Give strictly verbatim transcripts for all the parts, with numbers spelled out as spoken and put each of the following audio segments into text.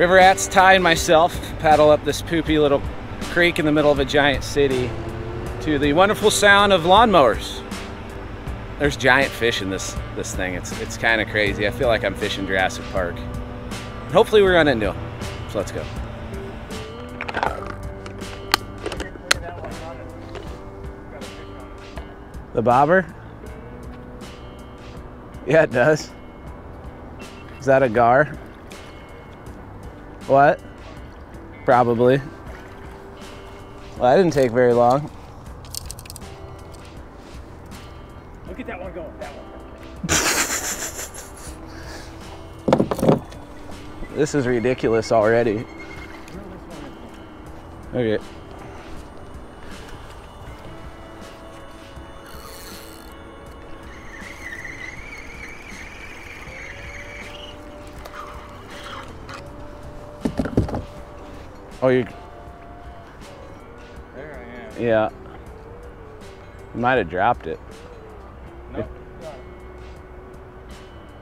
River Rats, Ty, and myself paddle up this poopy little creek in the middle of a giant city to the wonderful sound of lawnmowers. There's giant fish in this this thing. It's it's kind of crazy. I feel like I'm fishing Jurassic Park. And hopefully we run into them. So let's go. The bobber? Yeah, it does. Is that a gar? What? Probably. Well, that didn't take very long. Look at that one go. That one. This is ridiculous already. Okay. Oh, you. There I am. Yeah. You might have dropped it. No, no.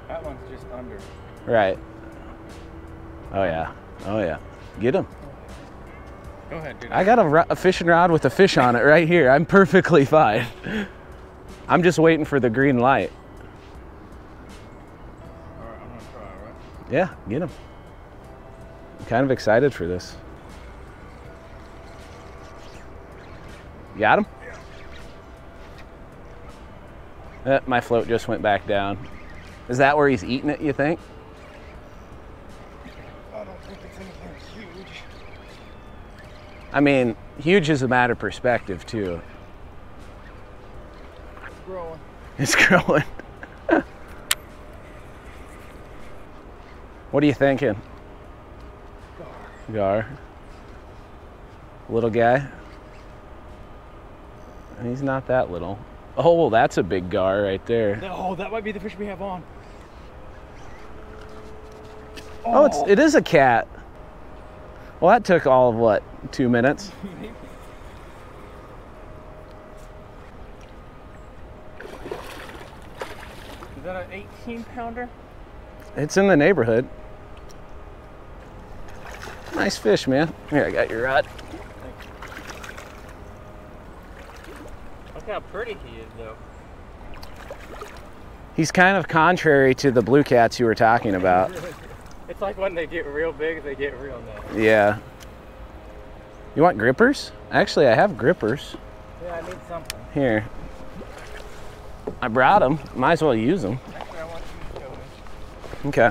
That one's just under. Right. Oh yeah. Oh yeah. Get him. Go ahead, dude. I got a, a fishing rod with a fish on it right here. I'm perfectly fine. I'm just waiting for the green light. All right, I'm gonna try, all right? Yeah. Get him. I'm kind of excited for this. You got him? Yeah. Uh, my float just went back down. Is that where he's eating it, you think? I don't think it's anything huge. I mean, huge is a matter of perspective, too. It's growing. It's growing. What are you thinking? Gar. Gar. Little guy? He's not that little. Oh, well, that's a big gar right there. Oh, that might be the fish we have on. Oh, oh it's, it is a cat. Well, that took all of, what, two minutes? Is that an eighteen pounder? It's in the neighborhood. Nice fish, man. Here, I got your rod. How pretty he is, though. He's kind of contrary to the blue cats you were talking about. It's like when they get real big, they get real nice. Yeah. You want grippers? Actually, I have grippers. Yeah, I need something. Here. I brought them. Might as well use them. Actually, I want you to show me. Okay.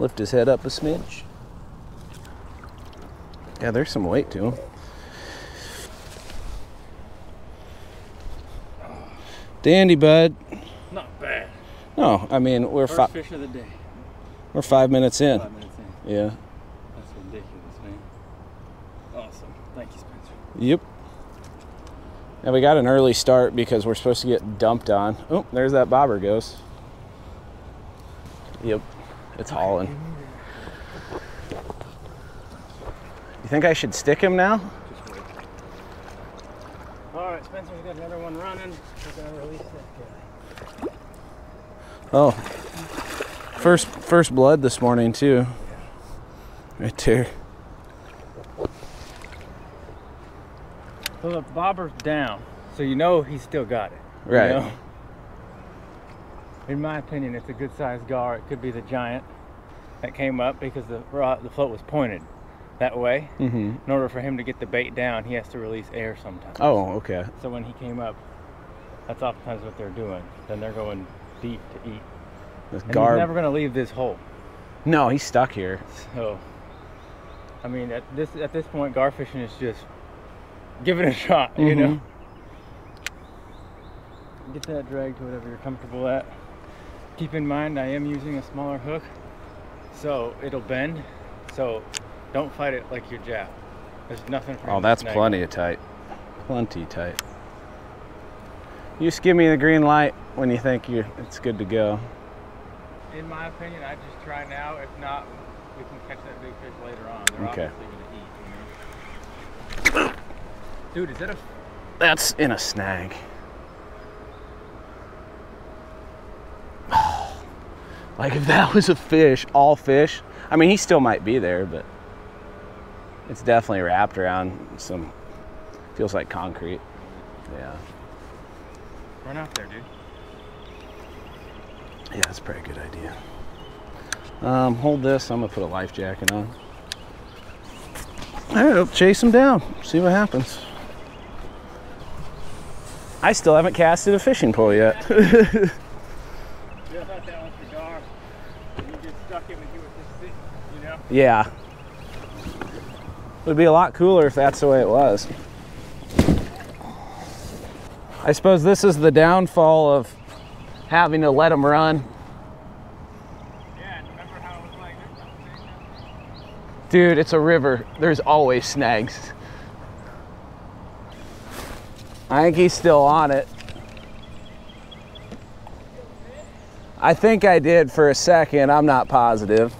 Lift his head up a smidge. Yeah, there's some weight to him. Dandy, bud. Not bad. No, I mean, we're five. First fish of the day. We're five minutes in. Five minutes in. Yeah. That's ridiculous, man. Awesome. Thank you, Spencer. Yep. And we got an early start because we're supposed to get dumped on. Oh, there's that bobber goes. Yep. It's hauling. You think I should stick him now? Just wait. All right, Spencer, we got another one running. We're gonna release that guy. Oh, first first blood this morning too. Right there. So the bobber's down, so you know he's still got it. Right. You know? In my opinion, it's a good-sized gar. It could be the giant that came up because the rod, the float was pointed that way. Mm-hmm. In order for him to get the bait down, he has to release air sometimes. Oh, okay. So when he came up, that's oftentimes what they're doing. Then they're going deep to eat. This gar, he's never going to leave this hole. No, he's stuck here. So, I mean, at this at this point, gar fishing is just give it a shot. Mm-hmm. You know, get that drag to whatever you're comfortable at. Keep in mind, I am using a smaller hook, so it'll bend. So don't fight it like your jab. There's nothing for Oh, that's tonight. Plenty of tight. Plenty tight. You just give me the green light when you think you it's good to go. In my opinion, I just try now. If not, we can catch that big fish later on. They're okay. Obviously gonna eat, you know? Dude, is that a... That's in a snag. Oh, Like if that was a fish, all fish, I mean, he still might be there, but it's definitely wrapped around some, feels like concrete. Yeah. Run out there, dude. Yeah, that's a pretty good idea. Um, hold this, I'm gonna put a life jacket on. All right, I'll chase him down, see what happens. I still haven't casted a fishing pole yet. Yeah. It would be a lot cooler if that's the way it was. I suppose this is the downfall of having to let them run. Yeah, remember how it was like this conversation? Dude, it's a river. There's always snags. I think he's still on it. I think I did for a second. I'm not positive.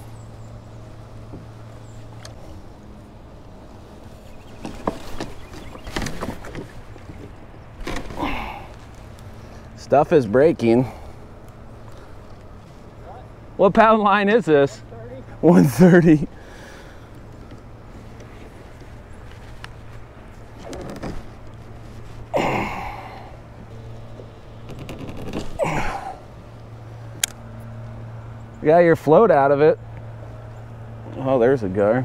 Stuff is breaking. What, what pound line is this? one thirty. one thirty. You got your float out of it. Oh, there's a gar.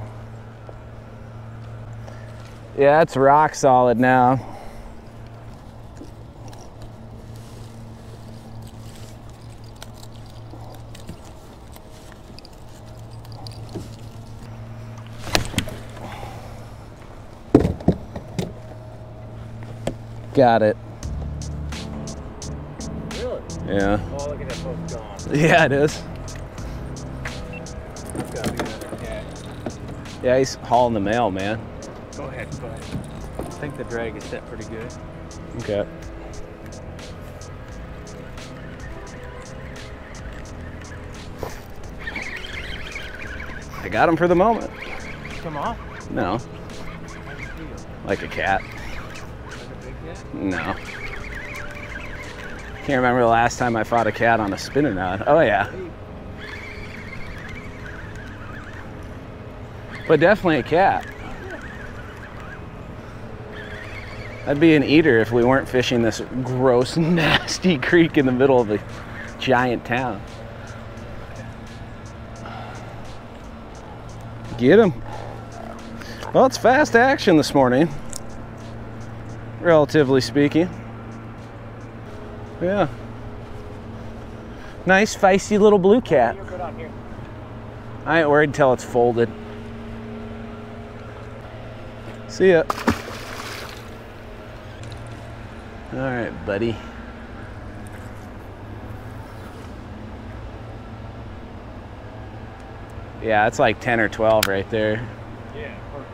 Yeah, it's rock solid now. Got it. Really? Yeah. Oh, look at that boat's gone. Yeah, it is. Yeah, he's hauling the mail, man. Go ahead, go ahead. I think the drag is set pretty good. Okay. I got him for the moment. Come on. No. Like a cat. Like a big cat? No. Can't remember the last time I fought a cat on a spinner knot. Oh yeah. But definitely a cat. I'd be an eater if we weren't fishing this gross, nasty creek in the middle of a giant town. Get him. Well, it's fast action this morning, relatively speaking. Yeah. Nice, feisty little blue cat. I ain't worried until it's folded. See ya. All right, buddy. Yeah, it's like ten or twelve right there. Yeah, perfect.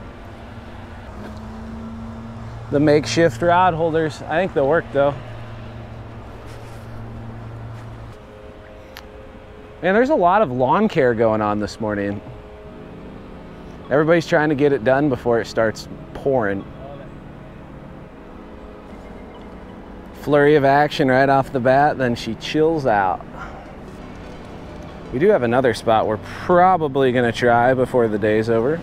The makeshift rod holders. I think they'll work though. Man, there's a lot of lawn care going on this morning. Everybody's trying to get it done before it starts pouring. Flurry of action right off the bat, then she chills out. We do have another spot we're probably gonna try before the day's over.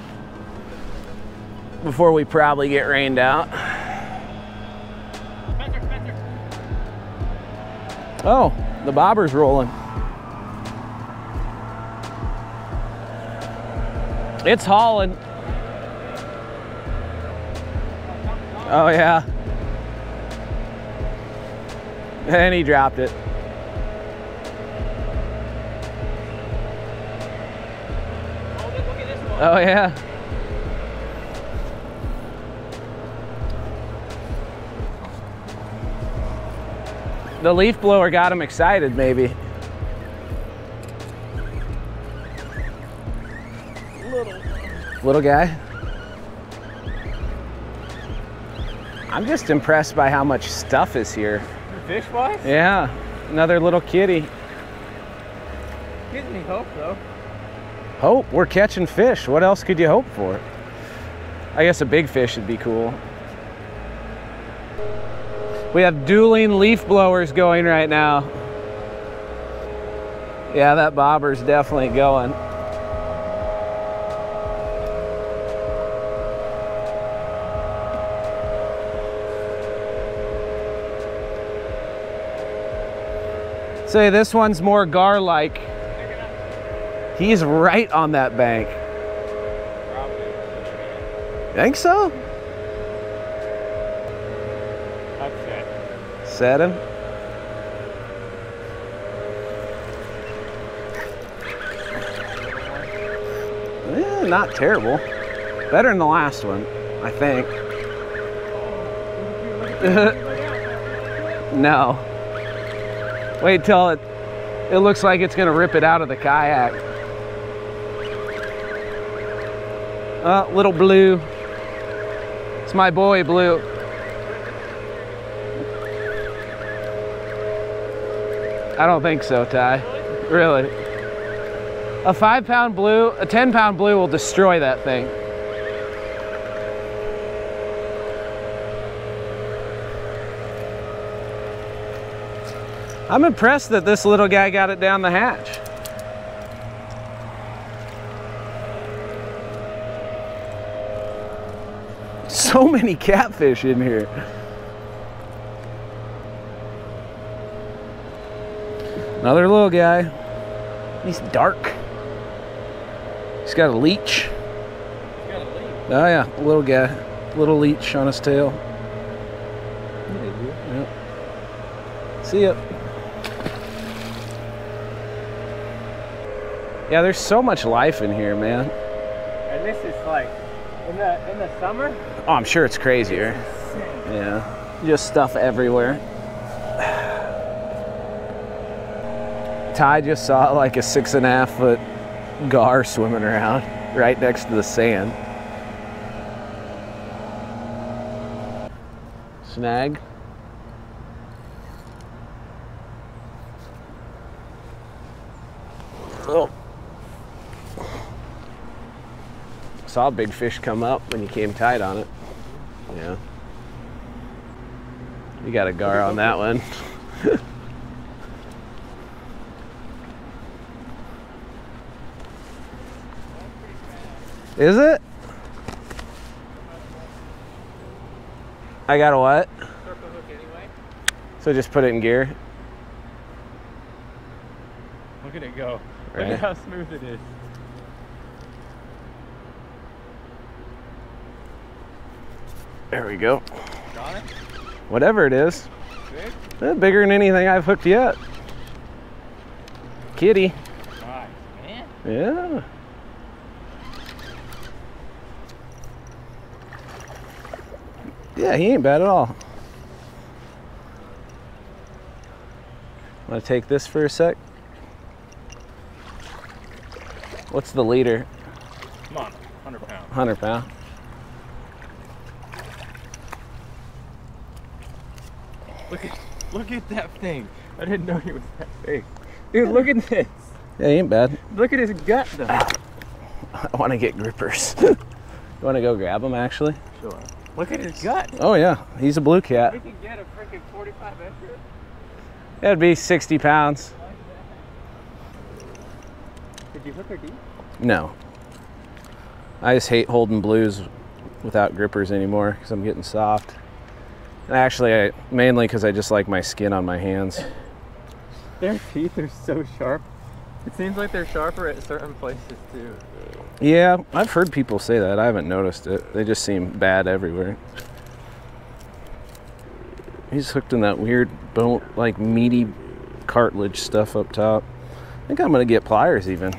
Before we probably get rained out. Spencer, Spencer. Oh, the bobber's rolling. It's hauling. Oh yeah. And he dropped it. Oh yeah. The leaf blower got him excited maybe. Little guy. I'm just impressed by how much stuff is here. Fish wise? Yeah, another little kitty. Gives me hope though. Hope? We're catching fish. What else could you hope for? I guess a big fish would be cool. We have dueling leaf blowers going right now. Yeah, that bobber's definitely going. Say this one's more gar-like. He's right on that bank. Probably. Think so? Upset. Set him. Eh, not terrible. Better than the last one, I think. No. Wait till it, it looks like it's gonna rip it out of the kayak. Uh, little Blue. It's my boy, Blue. I don't think so, Ty. Really? A five pound Blue, a ten pound Blue will destroy that thing. I'm impressed that this little guy got it down the hatch. So many catfish in here. Another little guy. He's dark. He's got a leech. He's got a leech. Oh yeah, little guy. Little leech on his tail. Yep. See ya. Yeah, there's so much life in here, man. And this is like, in the, in the summer? Oh, I'm sure it's crazier. Yeah, just stuff everywhere. Ty just saw like a six and a half foot gar swimming around right next to the sand. Snag. Oh. Saw a big fish come up when you came tight on it. Yeah. You got a gar on that one. Is it? I got a what? Circle hook anyway. So just put it in gear. Look at it go. Right. Look at how smooth it is. There we go. Got it? Whatever it is. Big? Eh, bigger than anything I've hooked yet. Kitty. Nice, man. Yeah. Yeah, he ain't bad at all. I'm gonna take this for a sec. What's the leader? Come on, one hundred pound. one hundred pound. Look at, look at that thing. I didn't know he was that big. Dude, look at this. Yeah, he ain't bad. Look at his gut, though. I want to get grippers. You want to go grab him, actually? Sure. Look at his gut. Oh, yeah. He's a blue cat. We can get a freaking forty-five incher. That'd be sixty pounds. Did you hook her deep? No. I just hate holding blues without grippers anymore because I'm getting soft. And actually, I, mainly because I just like my skin on my hands. Their teeth are so sharp. It seems like they're sharper at certain places too. Yeah, I've heard people say that. I haven't noticed it. They just seem bad everywhere. He's hooked in that weird bone, like meaty cartilage stuff up top. I think I'm gonna get pliers even.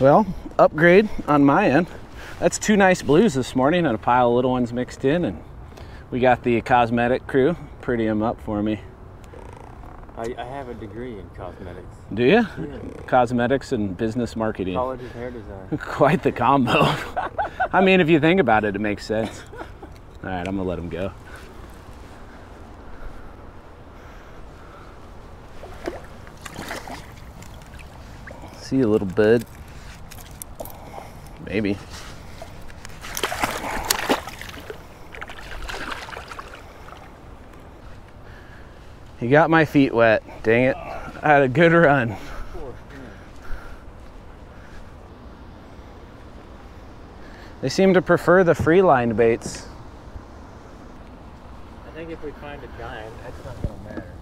Well, upgrade on my end. That's two nice blues this morning and a pile of little ones mixed in, and we got the cosmetic crew pretty them up for me. I, I have a degree in cosmetics. Do you? Yeah. Cosmetics and business marketing. College of hair design. Quite the combo. I mean, if you think about it, it makes sense. All right, I'm gonna let him go. See you, little bud. Maybe. You got my feet wet. Dang it. I had a good run. They seem to prefer the free line baits. I think if we find a giant, that's not going to matter.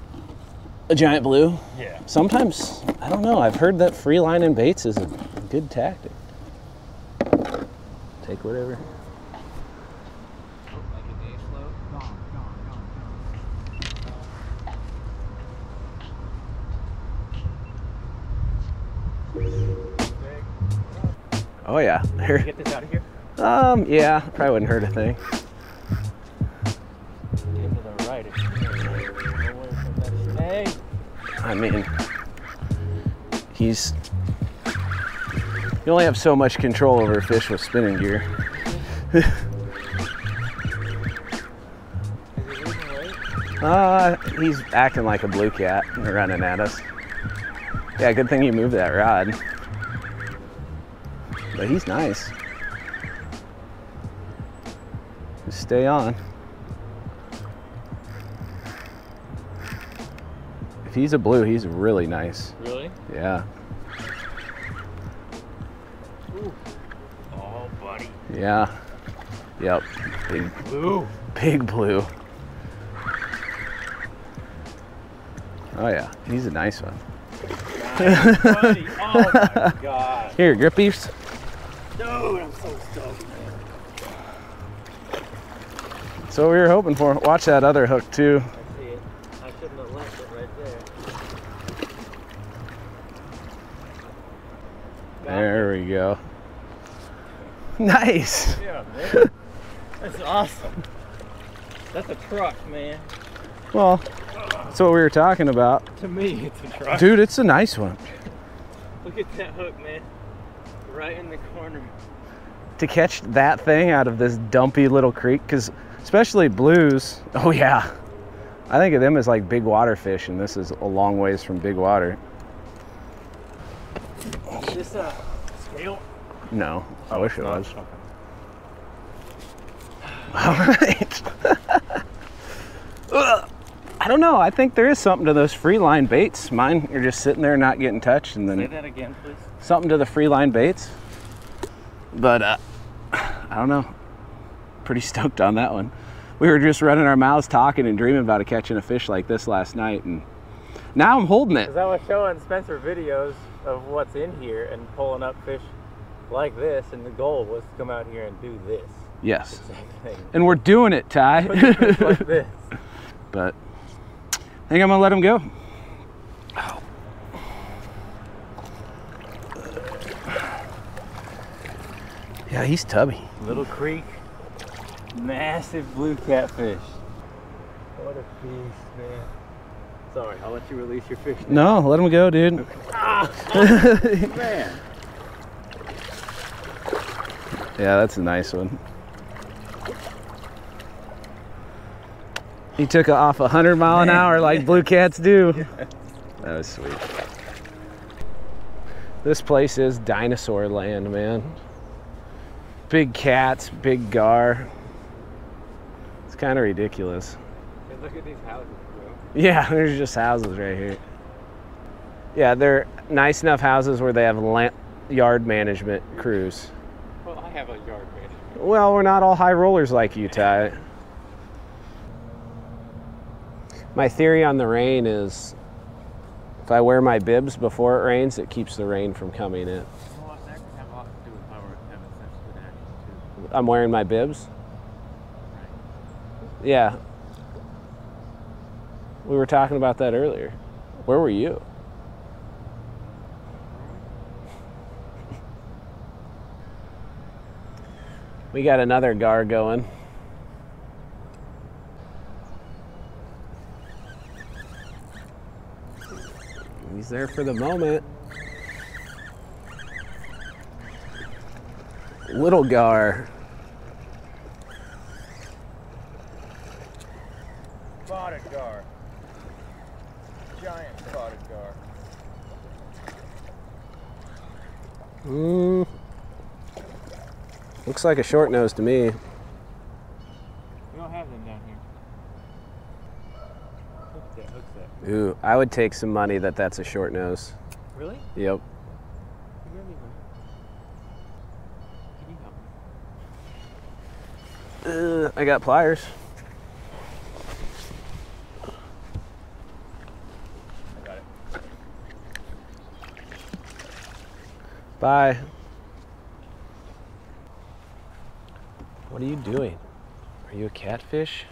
A giant blue? Yeah. Sometimes, I don't know, I've heard that free line and baits is a good tactic. Take whatever. Oh yeah. Here. Can you get this out of here? Um, yeah, probably wouldn't hurt a thing. I mean, he's, you only have so much control over a fish with spinning gear. uh, he's acting like a blue cat running at us. Yeah, good thing you moved that rod. But he's nice. Just stay on. If he's a blue, he's really nice. Really? Yeah. Ooh. Oh, buddy. Yeah. Yep. Big blue. Big blue. Oh, yeah. He's a nice one. Nice, buddy. Oh, my God. Here, grippies. Dude, I'm so stoked, man. That's what we were hoping for. Watch that other hook, too. I see it. I shouldn't have left it right there. Got there it. We go. Nice. Yeah, man. That's awesome. That's a truck, man. Well, that's what we were talking about. To me, it's a truck. Dude, it's a nice one. Look at that hook, man. Right in the corner. To catch that thing out of this dumpy little creek, because especially blues, oh yeah, I think of them as like big water fish, and this is a long ways from big water. Is this a scale? No, I wish it was. Okay. All right. I don't know, I think there is something to those free line baits. Mine are just sitting there not getting touched, and then say that again, please. Something to the free line baits. But uh, I don't know, pretty stoked on that one. We were just running our mouths talking and dreaming about catching a fish like this last night, and now I'm holding it. Because I was showing Spencer videos of what's in here and pulling up fish like this, and the goal was to come out here and do this. Yes, and we're doing it, Ty. Like this. But I think I'm gonna let him go. Oh. Yeah, he's tubby. Little creek, massive blue catfish. What a beast, man. Sorry, I'll let you release your fish now. No, let him go, dude. Okay. Ah, man. Yeah, that's a nice one. He took off a hundred mile an hour like blue cats do. Yeah. That was sweet. This place is dinosaur land, man. Big cats, big gar. It's kind of ridiculous. Hey, look at these houses, bro. Yeah, there's just houses right here. Yeah, they're nice enough houses where they have yard management crews. Well, I have a yard management. Well, we're not all high rollers like you, Ty. My theory on the rain is if I wear my bibs before it rains, it keeps the rain from coming in. I'm wearing my bibs. Yeah. We were talking about that earlier. Where were you? We got another gar going. He's there for the moment. Little gar. Spotted gar. Giant spotted gar. Mm. Looks like a short nose to me. We don't have them down here. Hook that, hook that. I would take some money that that's a short nose. Really? Yep. Uh, I got pliers. I got it. Bye. What are you doing? Are you a catfish?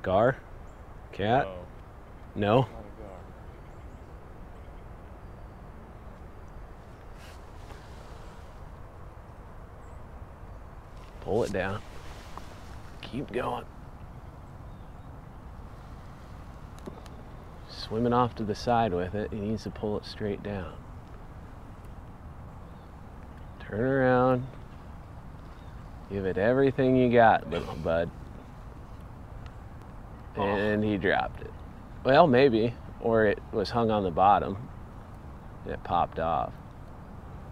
Gar? Cat? No. No? Pull it down. Keep going. Swimming off to the side with it. He needs to pull it straight down. Turn around. Give it everything you got, little bud. Oh. And he dropped it. Well, maybe. Or it was hung on the bottom. And it popped off.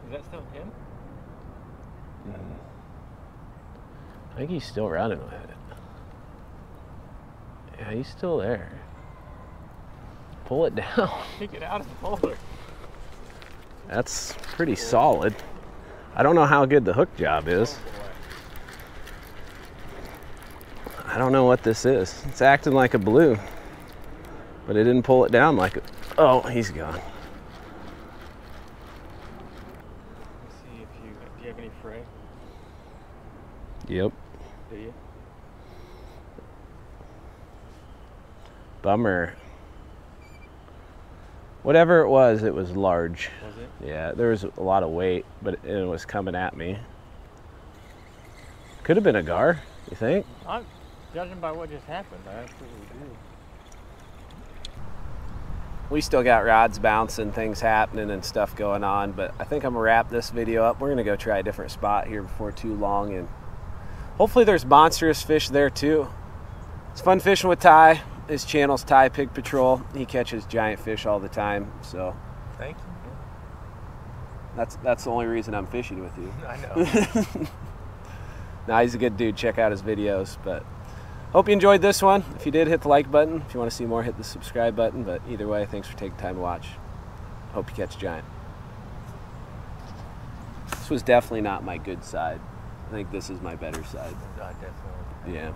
Is that still him? Mm. I think he's still running with it. Yeah, he's still there. Pull it down. Take it out of the folder. That's pretty solid. I don't know how good the hook job is. I don't know what this is. It's acting like a blue, but it didn't pull it down like a... Oh, he's gone. Let's see if you... Do you have any fray? Yep. Do you? Bummer. Whatever it was, it was large. Was it? Yeah, there was a lot of weight, but it was coming at me. Could have been a gar, you think? I'm judging by what just happened. That's what we do. We still got rods bouncing, things happening and stuff going on, but I think I'm gonna wrap this video up. We're gonna go try a different spot here before too long, and hopefully there's monstrous fish there too. It's fun fishing with Ty. His channel's Thai Pig Patrol. He catches giant fish all the time, so. Thank you. That's, that's the only reason I'm fishing with you. I know. Nah, he's a good dude. Check out his videos. But hope you enjoyed this one. If you did, hit the like button. If you want to see more, hit the subscribe button. But either way, thanks for taking time to watch. Hope you catch giant. This was definitely not my good side. I think this is my better side. No, definitely. Yeah.